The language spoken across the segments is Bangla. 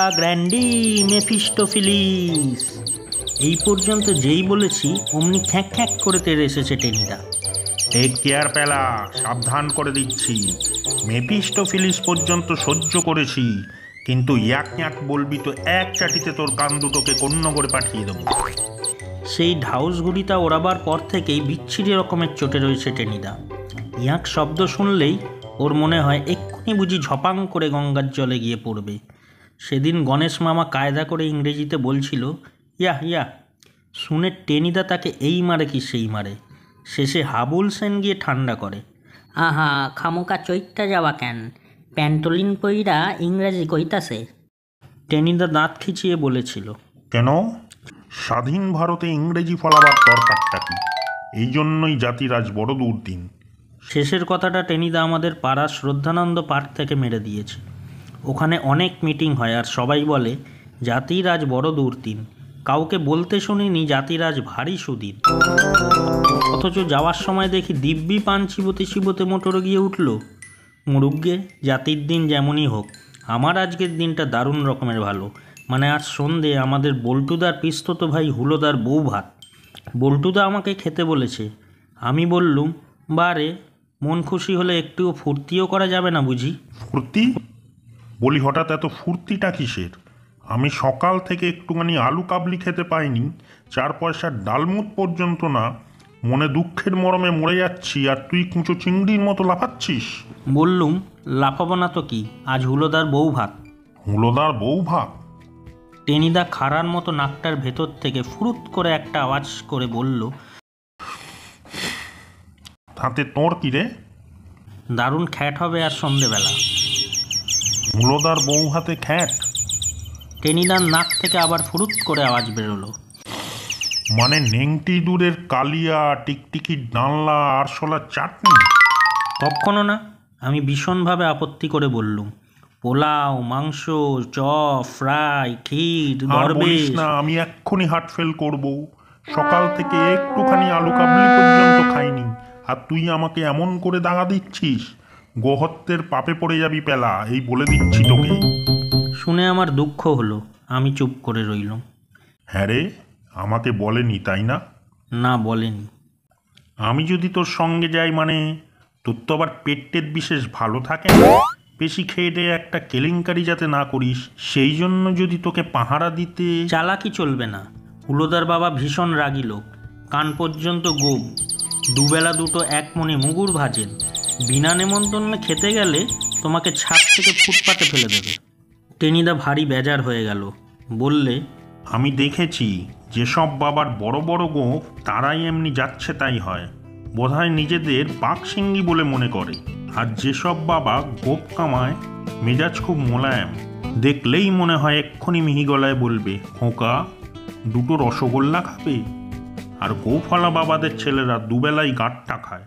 टेनिदा ग्रैंडी मेफिस्टोफिलिस এই পর্যন্ত যেই বলেছি অমনি খ্যাঁক খ্যাঁক করে তেড়ে এসেছে টেনিদা। টেক কেয়ার পেলা, সাবধান করে দিচ্ছি, মেফিস্টোফিলিস পর্যন্ত সহ্য করেছি, কিন্তু ইয়াক ইয়াক বলবি তো এক চাটিতে তোর কান দুটোকে কন্য করে পাঠিয়ে দেবো। সেই ঢাউস গুলিটা ওড়াবার পর থেকেই বিচ্ছিরি রকমের চোটে রয়েছে টেনিদা। ইয়াক শব্দ শুনলেই ওর মনে হয় এক্ষুনি বুঝি ঝপাং করে গঙ্গার জলে গিয়ে পড়বে। সেদিন গণেশ মামা কায়দা করে ইংরেজিতে বলছিল ইয়া ইয়া, শুনে টেনিদা তাকে এই মারে কি সেই মারে। শেষে হাবুল সেন গিয়ে ঠান্ডা করে, আহা খামোকা চৈতটা যাওয়া কেন, প্যান্টলিন পইরা ইংরেজি কইতাছে। টেনিদা দাঁত খিচিয়ে বলেছিল, কেন স্বাধীন ভারতে ইংরেজি ফলাবার দরকারটা কি, এই জন্যই জাতিরাজ বড় দুর্দিন। শেষের কথাটা টেনিদা আমাদের পাড়া শ্রদ্ধানন্দ পার্ক থেকে মেরে দিয়েছে। ওখানে অনেক মিটিং হয় আর সবাই বলে জাতিরাজ বড় দুর্দিন, কাউকে বলতে শুনিনি জাতিরাজ ভারী সুদিন। অথচ যাওয়ার সময় দেখি দিব্যি পান চিবোতে চিবোতে মোটরে গিয়ে উঠল। মুরুগ্গে, জাতির দিন যেমনই হোক, আমার আজকের দিনটা দারুণ রকমের ভালো। মানে আজ সন্ধে আমাদের বল্টুদার পিস্তত ভাই হুলোদার বউ ভাত, বল্টুদা আমাকে খেতে বলেছে। আমি বললুম, বারে মন খুশি হলে একটুও ফুর্তিও করা যাবে না বুঝি? ফুর্তি বলি, হঠাৎ এত ফুর্তিটা কিসের? আমি সকাল থেকে একটুখানি আলু কাবলি খেতে পাইনি, 4 পয়সার ডালমুট পর্যন্ত না, মনে দুঃখের মরমে মরে যাচ্ছি, আর তুই কুঁচো চিংড়ির মতো লাফাচ্ছিস। বললুম, লাফাবো না তো কি, আজ হুলোদার বউ ভাত। হুলোদার বউ ভাত? টেনিদা খাড়ার মতো নাকটার ভেতর থেকে ফুরুত করে একটা আওয়াজ করে বলল, তাতে তোর কি রে, দারুণ খ্যাট হবে আর সন্ধেবেলা। হুলোদার বউ ভাতে খ্যাট? টেনিদার নাক থেকে আবার ফুরুত করে আওয়াজ বেরোলো, মানে নেংটি দূরের কালিয়া, টিকটিকির ডানলা, আরশোলার চাটনি? তখনও না, আমি ভীষণভাবে আপত্তি করে বললুম, পোলাও, মাংস, চপ, ফ্রাই, ক্ষীর, গরবেশ। না, আমি এক্ষুনি হার্ট ফেল করবো, সকাল থেকে একটুখানি আলু কাবলি পর্যন্ত খাইনি, আর তুই আমাকে এমন করে দাগা দিচ্ছিস, গোহত্যের পাপে পড়ে যাবি পেলা, এই বলে দিচ্ছি তোকে। শুনে আমার দুঃখ হলো, আমি চুপ করে রইলাম। হ্যাঁ রে, আমাকে বলেনি তাই না? না, বলেনি। আমি যদি তোর সঙ্গে যাই, মানে তোর তো আবার পেটের বিশেষ ভালো থাকে না, বেশি খেয়ে দিয়ে একটা কেলেঙ্কারি যাতে না করিস, সেই জন্য যদি তোকে পাহারা দিতে। চালাকি চলবে না, হুলোদার বাবা ভীষণ রাগী লোক, কান পর্যন্ত গোব, দুবেলা দুটো একমনে মুগুর ভাজেন, বিনা নেমন্তন্নে খেতে গেলে তোমাকে ছাদ থেকে ফুটপাতে ফেলে দেবে। টেনিদা ভারী বেজার হয়ে গেল, বললে, আমি দেখেছি যেসব বাবার বড় বড় গোঁফ তারাই এমনি যাচ্ছে তাই হয়, বোধহয় নিজেদের বাকশিঙ্গি বলে মনে করে, আর যেসব বাবা গোঁফ কামায় মেজাজ খুব মোলায়েম, দেখলেই মনে হয় এক্ষুনি মিহি গলায় বলবে, খোঁকা দুটো রসগোল্লা খাবে, আর গোঁফওয়ালা বাবাদের ছেলেরা দুবেলাই গাঁটটা খায়।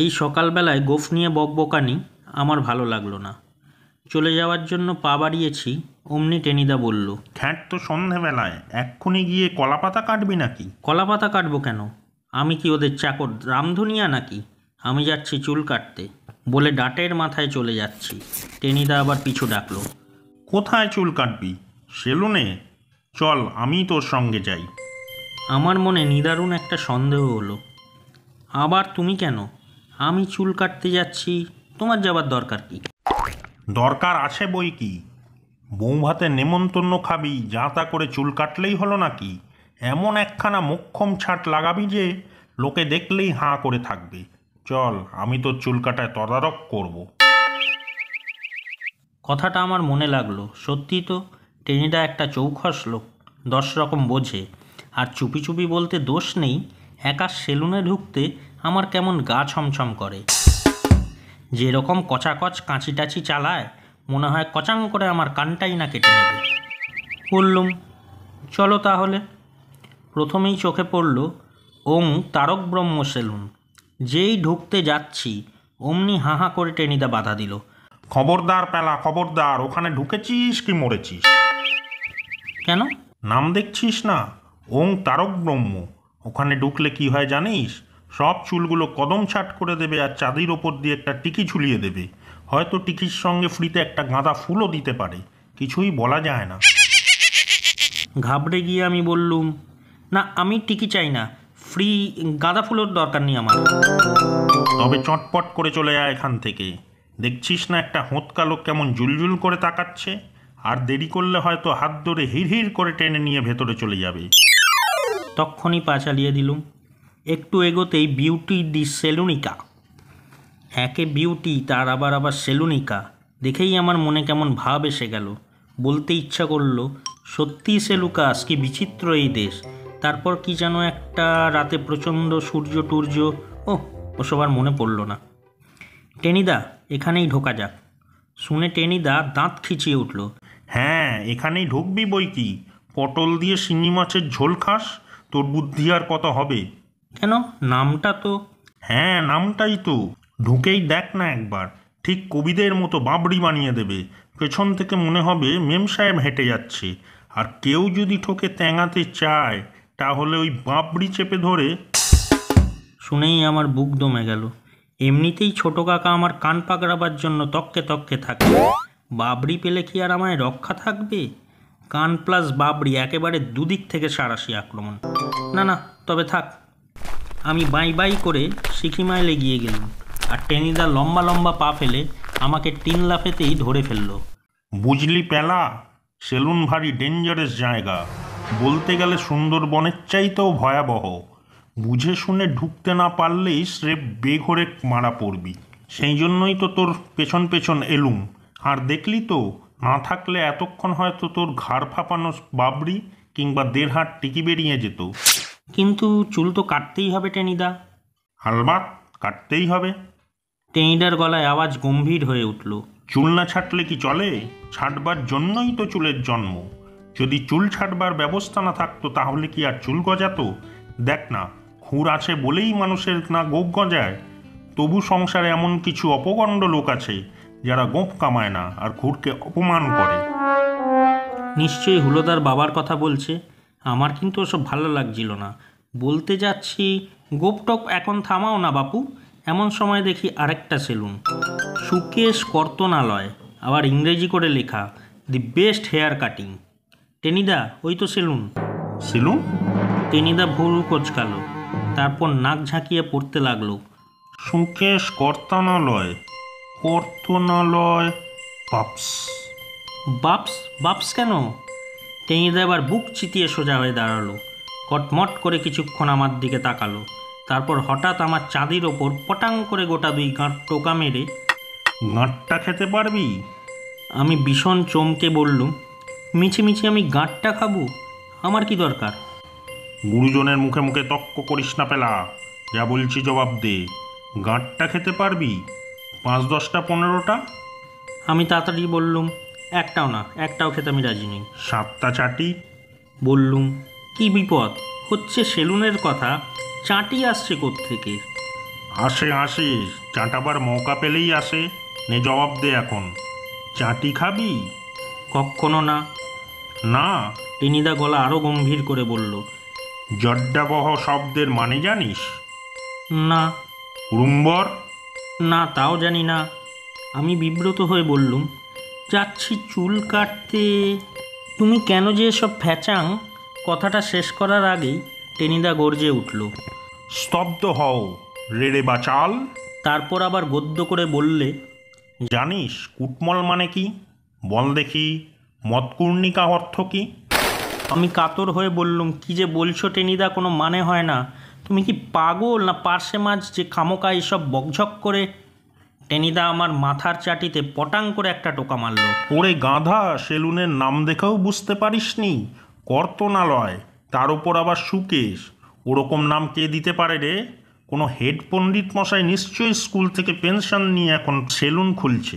এই সকালবেলায় গোঁফ নিয়ে বকবকানি আমার ভালো লাগলো না। চলে যাওয়ার জন্য পা বাড়িয়েছি, অমনি টেনিদা বলল, খ্যাট তো সন্ধেবেলায়, এক্ষুনি গিয়ে কলাপাতা কাটবি নাকি? কলাপাতা কাটবো কেন, আমি কি ওদের চাকর রামধুনিয়া নাকি? আমি যাচ্ছি চুল কাটতে বলে ডাটের মাথায় চলে যাচ্ছি। টেনিদা আবার পিছু ডাকলো, কোথায় চুল কাটবি? সেলুনে, চল আমি তোর সঙ্গে যাই। আমার মনে নিদারুণ একটা সন্দেহ হলো, আবার তুমি কেন? আমি চুল কাটতে যাচ্ছি, তোমার যাবার দরকার কি? দরকার আছে বই কি, বৌভাতে নেমন্তন্ন খাবি, যা তা করে চুল কাটলেই হলো নাকি? এমন একখানা মোক্ষম ছাট লাগাবি যে লোকে দেখলেই হাঁ করে থাকবে, চল আমি তোর চুল কাটায় তদারক করব। কথাটা আমার মনে লাগলো, সত্যি তো টেনিদা একটা চৌখস লোক, 10 রকম বোঝে, আর চুপি চুপি বলতে দোষ নেই, একা সেলুনে ঢুকতে আমার কেমন গা ছমছম করে, যেরকম কচাকচ কাঁচি টাচি চালায় মনে হয় কচাং করে আমার কানটাই না কেটে নেবে। বললুম, চলো তাহলে। প্রথমেই চোখে পড়ল ওং তারক ব্রহ্ম সেলুন। যেই ঢুকতে যাচ্ছি অমনি হাঁ হাঁ করে টেনিদা বাধা দিল, খবরদার পেলা, খবরদার, ওখানে ঢুকেছিস কি মরেছিস? কেন, নাম দেখছিস না, ওং তারক ব্রহ্ম, ওখানে ঢুকলে কি হয় জানিস? সব চুলগুলো কদম ছাট করে দেবে, আর চাঁদির ওপর দিয়ে একটা টিকি ঝুলিয়ে দেবে, হয়তো টিকির সঙ্গে ফ্রিতে একটা গাঁদা ফুলও দিতে পারে, কিছুই বলা যায় না। ঘাবড়ে গিয়ে আমি বললুম, না আমি টিকি চাই না, ফ্রি গাঁদা ফুলের দরকার নেই আমার। তবে চটপট করে চলে যায় এখান থেকে, দেখছিস না একটা হোঁতকা লোক কেমন জুলজুল করে তাকাচ্ছে, আর দেরি করলে হয়তো হাত ধরে হিড়হিড় করে টেনে নিয়ে ভেতরে চলে যাবে। তখনই পা চালিয়ে দিলুম। একটু এগোতেই বিউটি ডি সেলুনিকা, একে বিউটি তার আবার সেলুনিকা, দেখেই আমার মনে কেমন ভাব এসে গেল। বলতে ইচ্ছা করলো সত্যিই সেলুকাস, কি বিচিত্র এই দেশ। তারপর কি যেন একটা রাতে প্রচণ্ড সূর্য টূর্য, ওসব আর মনে পড়ল না। টেনিদা এখানেই ঢোকা যাক, শুনে টেনিদা দাঁত খিচিয়ে উঠল। হ্যাঁ এখানেই ঢুকবি বই কি, পটল দিয়ে শিঙি মাছের ঝোল খাস, তোর বুদ্ধি আর কত হবে। কেন, নামটা তো। হ্যাঁ নামটাই তো, ঢুকেই দেখ না একবার, ঠিক কবিদের মতো বাবড়ি বানিয়ে দেবে, পেছন থেকে মনে হবে মেম সাহেব হেঁটে যাচ্ছে। আর কেউ যদি ঠোকে ত্যাঙাতে চায়, তাহলে ওই বাবড়ি চেপে ধরে। শুনেই আমার বুক দমে গেল। এমনিতেই ছোট কাকা আমার কান পাকড়াবার জন্য তককে তককে থাকে, বাবড়ি পেলে কি আর আমায় রক্ষা থাকবে? কান প্লাস বাবড়ি, একেবারে দুদিক থেকে সারাশি আক্রমণ। না না তবে থাক। আমি বাই বাই করে সিকিমাইলে গিয়ে গেলাম, আর টেনিদা লম্বা লম্বা পা ফেলে আমাকে টিন লাফেতেই ধরে ফেলল। বুঝলি পেলা, সেলুন ভারী ডেঞ্জারাস জায়গা, বলতে গেলে সুন্দরবনের চাইতেও ভয়াবহ। বুঝে শুনে ঢুকতে না পারলেই স্রেফ বেঘরে মারা পড়বি, সেই জন্যই তো তোর পেছন পেছন এলুম। আর দেখলি তো, না থাকলে এতক্ষণ হয়তো তোর ঘাড় ফাঁপানো বাবরি কিংবা দেড় হাত টিকি বেরিয়ে যেত। কিন্তু চুল তো কাটতেই হবে টেনিদা। আলবাত কাটতেই হবে। টেনিদার গলায় আওয়াজ গম্ভীর হয়ে উঠল। চুল না ছাটলে কি চলে? ছাটবার জন্যই তো চুলের জন্ম। যদি চুল ছাটবার ব্যবস্থা না থাকতো, তাহলে কি আর চুল গজাতো? দেখ না, খুর আছে বলেই মানুষের না গোঁফ গজায়। তবু সংসারে এমন কিছু অপগণ্ড লোক আছে যারা গোঁফ কামায় না আর খুরকে অপমান করে। নিশ্চয়ই হুলোদার বাবার কথা বলছে। আমার কিন্তু ওসব ভালো লাগছিল না। বলতে যাচ্ছি, গোপটপ এখন থামাও না বাপু। এমন সময় দেখি আরেকটা সেলুন, সুকেশ কর্তনালয়, আবার ইংরেজি করে লেখা, the best hair cutting. Tenida ওই তো সেলুন। সেলুন? টেনিদা ভুরু কোচকালো, তারপর নাক ঝাঁকিয়ে পড়তে লাগলো। সুকেশ কর্তনালয়, কর্তনালয়, বাপস। বাপস বাপস কেন? টেনিদা এবার বুক চিতিয়ে সোজা হয়ে দাঁড়ালো, কটমট করে কিছুক্ষণ আমার দিকে তাকালো, তারপর হঠাৎ আমার চাঁদির ওপর পটাং করে গোটা দুই গাঁট টোকা মেরে, গাঁটটা খেতে পারবি? আমি ভীষণ চমকে বললুম, মিছি মিছি আমি গাঁটটা খাবো? আমার কি দরকার? গুরুজনের মুখে মুখে তক্ক করিস না পেলা, যা বলছি জবাব দে। গাঁটটা খেতে পারবি? 5, 10টা, 15টা? আমি তাড়াতাড়ি বললুম, একটাও না, একটাও খেতে আমি রাজি নেই। 7টা চাটি? বললুম। কি বিপদ হচ্ছে, সেলুনের কথা, চাঁটি আসছে কোত্থেকে? আসে আসে, চাঁটাবার মৌকা পেলেই আসে। নে জবাব দে এখন, চাঁটি খাবি? কখনো না। না? টেনিদা গলা আরও গম্ভীর করে বলল, জড্ডাবহ শব্দের মানে জানিস? না। রুম্বর? না তাও জানি না। আমি বিব্রত হয়ে বললুম, যাচ্ছি চুল কাটতে। তুমি কেন যে সব ফ্যাচাং? কথাটা শেষ করার আগেই টেনিদা গর্জে উঠল, স্তব্ধ হও রেড়ে বাচাল। তারপর আবার গদ্য করে বললে, জানিস কুটমল মানে কি? বল দেখি, মতকুর্ণিকা অর্থ কি? আমি কাতর হয়ে বললুম, কি যে বলছো টেনিদা, কোনো মানে হয় না। তুমি কি পাগল না পার্শে মাছ যে খামোকা এসব বকঝক করে? টেনিদা আমার মাথার চাটিতে পটাং করে একটা টোকা মারল। ওরে গাধা, সেলুনের নাম দেখেও বুঝতে পারিসনি? কর্তনালয়, তার ওপর আবার সুকেশ, ওরকম নাম কে দিতে পারে রে? কোনো হেড পণ্ডিত মশাই নিশ্চয়ই স্কুল থেকে পেনশন নিয়ে এখন সেলুন খুলছে।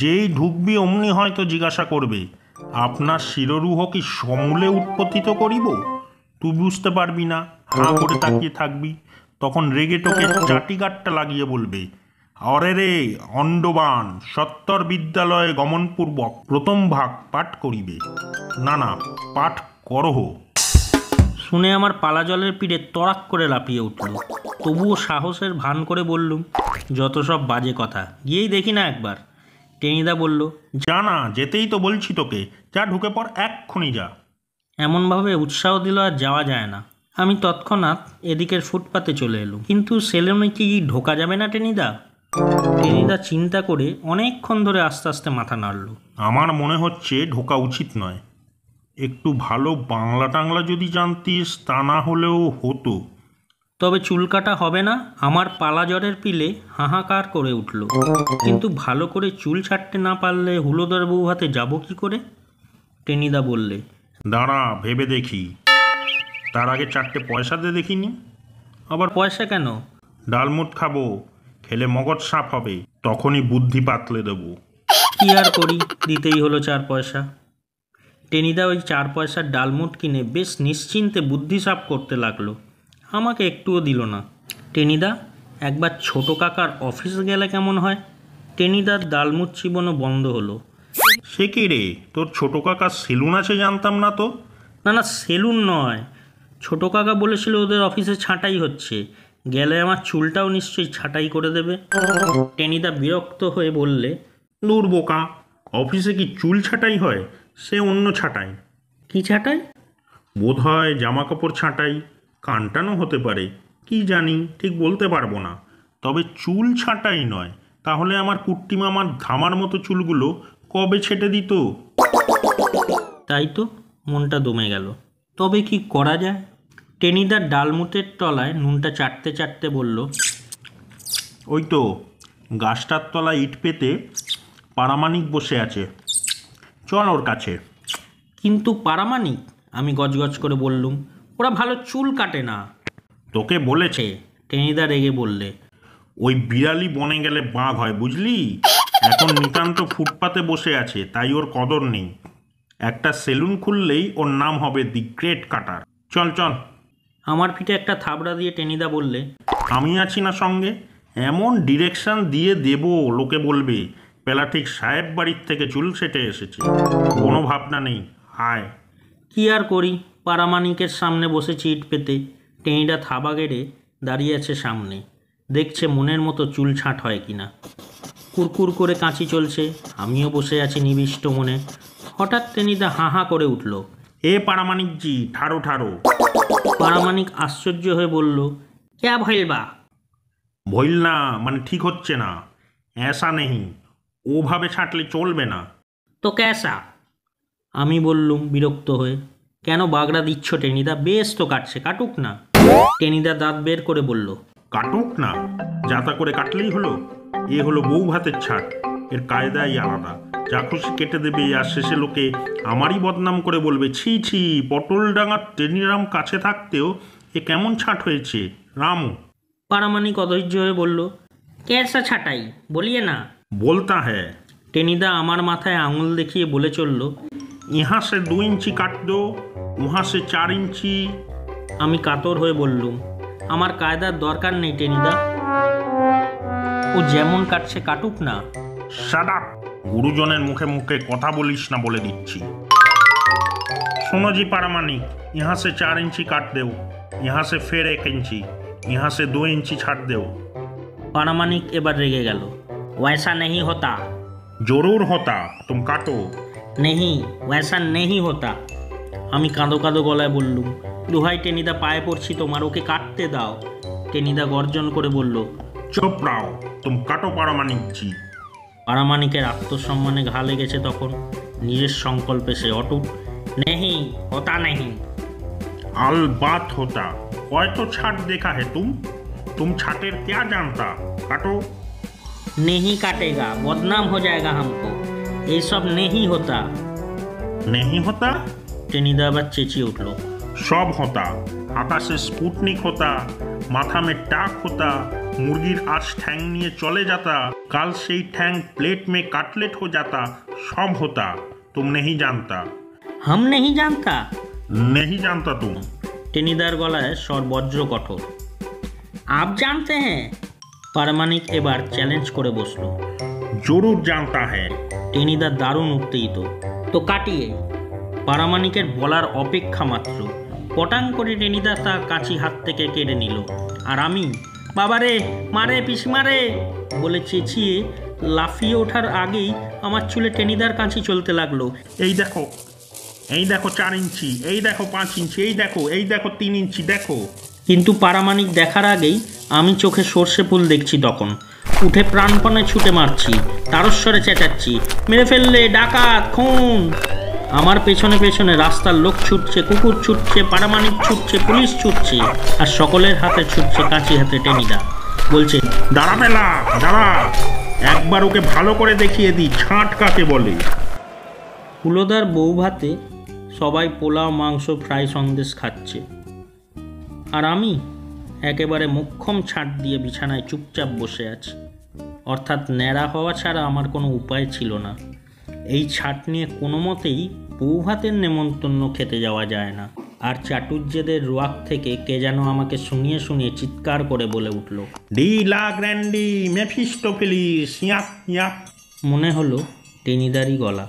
যেই ঢুকবি অমনি হয়তো জিজ্ঞাসা করবে, আপনার শিরোরুহ কি সমূলে উৎপত্তিত করিব? তুই বুঝতে পারবি না, হাঁ করে তাকিয়ে থাকবি। তখন রেগে টোকে চাটিগাটটা লাগিয়ে বলবে, অরে রে অন্ডবান, সত্তর বিদ্যালয়ে গমনপূর্বক প্রথম ভাগ পাঠ করিবে। না না, পাঠ করহ। শুনে আমার পালা জলের পিঠে তড়াক করে লাফিয়ে উঠল। তবুও সাহসের ভান করে বললুম, যত সব বাজে কথা, গিয়েই দেখি না একবার। টেনিদা বলল, যা না, যেতেই তো বলছি তোকে, যা ঢুকে পড় এক্ষুনি যা। এমনভাবে উৎসাহ দিল আর যাওয়া যায় না। আমি তৎক্ষণাৎ এদিকের ফুটপাতে চলে এলুম। কিন্তু সেলুনে কি ঢোকা যাবে না টেনিদা? টেনিদা চিন্তা করে অনেকক্ষণ ধরে আস্তে আস্তে মাথা নাড়ল। আমার মনে হচ্ছে ঢোকা উচিত নয়। একটু ভালো বাংলা টাংলা যদি জানতিস তা না হলেও হতো। তবে চুলকাটা হবে না? আমার পালা জ্বরের পিলে হাহাকার করে উঠল। কিন্তু ভালো করে চুল ছাড়তে না পারলে হুলোদর বউ হাতে যাবো কি করে? টেনিদা বললে, দাঁড়া ভেবে দেখি, তার আগে চারটে পয়সা দিয়ে দেখিনি। আবার পয়সা কেন? ডালমুট খাবো, খেলে মগজ সাফ হবে, তখনই বুদ্ধি পাতলে দেবো। কি আর করি, দিতেই হলো 4 পয়সা। টেনিদা ওই 4 পয়সার ডালমুট কিনে বেশ নিশ্চিন্তে বুদ্ধি সাফ করতে লাগলো, আমাকে একটুও দিল না। টেনিদা, একবার ছোটো কাকার অফিস গেলে কেমন হয়? টেনিদার ডালমুট চিবনো বন্ধ হলো। সে কি রে, তোর ছোটো কাকার সেলুন আছে জানতাম না তো। না না, সেলুন নয়, ছোটো কাকা বলেছিল ওদের অফিসে ছাঁটাই হচ্ছে, গেলে আমার চুলটাও নিশ্চয়ই ছাঁটাই করে দেবে। টেনিদা বিরক্ত হয়ে বললে, দূর বোকা, অফিসে কি চুল ছাঁটাই হয়? সে অন্য ছাঁটাই। কি ছাঁটাই? বোধ হয় জামা কাপড় ছাঁটাই, কানটানো হতে পারে, কি জানি, ঠিক বলতে পারবো না। তবে চুল ছাঁটাই নয়। তাহলে আমার কুট্টি মামার ধামার মতো চুলগুলো কবে ছেঁটে দিত। তাই তো, মনটা দমে গেল। তবে কি করা যায়? টেনিদার ডালমুটের তলায় নুনটা চাটতে চাটতে বলল, ওই তো গাছটার তলায় ইট পেতে পারামানিক বসে আছে, চল ওর কাছে। কিন্তু পারামানিক, আমি গজগজ করে বললুম, ওরা ভালো চুল কাটে না। তোকে বলেছে? টেনিদা রেগে বললে, ওই বিড়ালি বনে গেলে বাঘ হয় বুঝলি, এখন নিতান্ত ফুটপাতে বসে আছে, তাই ওর কদর নেই। একটা সেলুন খুললেই ওর নাম হবে দি গ্রেট কাটার। চল চল। আমার পিঠে একটা থাবড়া দিয়ে টেনিদা বললে, আমি আছি না সঙ্গে, এমন ডিরেকশন দিয়ে দেব লোকে বলবে পেলা ঠিক সাহেব বাড়ির থেকে চুল সেটে এসেছে, কোনো ভাবনা নেই। হায়, কি আর করি, পারামানিকের সামনে বসেছি ইট পেতে। টেনিদা থাবা গেড়ে দাঁড়িয়ে আছে সামনে, দেখছে মনের মতো চুল ছাঁট হয় কিনা। কুরকুর করে কাঁচি চলছে, আমিও বসে আছি নিবিষ্ট মনে। হঠাৎ টেনিদা হাঁ হাঁ করে উঠল, এ পারামানিকজি ঠাড়ো ঠাড়ো। পারামানিক আশ্চর্য হয়ে বলল, ক্যা ভইলবা? ভইল না মানে ঠিক হচ্ছে না, এসা নেই, ওভাবে ছাঁটলে চলবে না। তো ক্যাসা? আমি বললুম বিরক্ত হয়ে, কেন বাগড়া দিচ্ছ টেনিদা, বেশ তো কাটছে, কাটুক না। টেনিদা দাঁত বের করে বলল, কাটুক না, যাতা করে কাটলেই হলো, এ হলো বউ ভাতের ছাঁট, এর কায়দাই আলাদা, যা খুশি কেটে দেবে, আর শেষে লোকে আমারই বদনাম করে বলবে, ছি ছি, পটলডাঙার টেনিরাম কাছে থাকতেও এ কেমন ছাঁট হয়েছে রামু। পারামানিক অধৈর্য হয়ে বলল, ক্যাসা ছাঁটাই বলিয়ে না। বলতা হ্যাঁ। টেনিদা আমার মাথায় আঙুল দেখিয়ে বলে চলল, ইহা সে 2 ইঞ্চি কাট দো, উহা সে 4 ইঞ্চি। আমি কাতর হয়ে বললুম, আমার কায়দার দরকার নেই টেনিদা, ও যেমন কাটছে কাটুক না। শাট আপ, গুরুজনের মুখে মুখে কথা বলিস না, বলে দিচ্ছি। শোনো জি পারামানিক, ইহা সে 4 ইঞ্চি কাট দেও, ইহা সে ফের 1 ইঞ্চি, ইহা সে 2 ইঞ্চি ছাড় দেও। পারামানিক এবার রেগে গেল, वैसा नहीं होता। जरूर होता, तुम काटो। नहीं, वैसा नहीं होता। আমি কাঁদো কাঁদো গলায় বললুম, দুহাই টেনিদা, পায়ে পড়ছি তোমার, ওকে কাটতে দাও। টেনিদা গর্জন করে বলল, চুপ রাও, তুমি কাটো পারামানিকজি। পারামানিকের আত্মসম্মানে ঘা লেগেছে তখন, নিজের সংকল্পে সে অটুট। নেহি হতা নেহি, আলবাত হতা, হয়তো ছাট দেখা হে তুম ছাটের ক্যা জানতা, কাটো। नहीं काटेगा, बदनाम हो जाएगा हमको, ये सब नहीं होता। नहीं होता? टेनिदा बात चेचिए उठल, सब होता, आकाशे स्पुटनिक होता, माथा में टाक होता, मुर्गीर आज ठैंग निये चले जाता, कल से ही ठैंग प्लेट में काटलेट हो जाता, सब होता, तुम नहीं जानता। हम नहीं जानता? नहीं जानता तुम। टेनिदार गलाय स्वर वज्र कठोर। आप जानते हैं? পারামানিক এবার চ্যালেঞ্জ করে বসলো, জরুর জানতা হ্যাঁ। টেনিদা দারুণ উত্তেজিত, তো কাটিয়ে। পারামানিকের বলার অপেক্ষা মাত্র পটাং করে টেনিদা তা কাঁচি হাত থেকে কেড়ে নিল, আর আমি বাবারে, মারে পিসি মারে বলে চেঁচিয়ে লাফিয়ে ওঠার আগেই আমার চুলে টেনিদার কাঁচি চলতে লাগলো। এই দেখো 4 ইঞ্চি, এই দেখো 5 ইঞ্চি, এই দেখো 3 ইঞ্চি দেখো। কিন্তু পারামানিক দেখার আগেই আমি চোখে সর্ষে ফুল দেখছি, তখন উঠে প্রাণপণে ছুটে মারছি, তারস্বরে চেঁচাচ্ছি, মেরে ফেললে, ডাকাত, খুন। আমার পেছনে পেছনে রাস্তার লোক ছুটছে, কুকুর ছুটছে, পারামানিক ছুটছে, পুলিশ ছুটছে, আর সকলের হাতে ছুটছে কাঁচি হাতে টেনিদা। বলছে, দাঁড়া বেলা, দাঁড়া, একবার ওকে ভালো করে দেখিয়ে দিই ছাঁট কাকে বলে। হুলোদার বউ ভাতে সবাই পোলাও, মাংস, ফ্রাই, সন্দেশ খাচ্ছে, আর আমি একেবারে মুখ্যম ছাঁট দিয়ে বিছানায় চুপচাপ বসে আছি। অর্থাৎ ন্যাড়া হওয়া ছাড়া আমার কোনো উপায় ছিল না। এই ছাঁট নিয়ে কোনো মতেই বউ ভাতের নেমন্তন্ন খেতে যাওয়া যায় না। আর চাটুর্যেদের রোয়াক থেকে কে যেন আমাকে শুনিয়ে শুনিয়ে চিৎকার করে বলে উঠল, ডি লা গ্র্যান্ডি মেফিস্টোফেলিস। মনে হলো টেনিদারি গলা।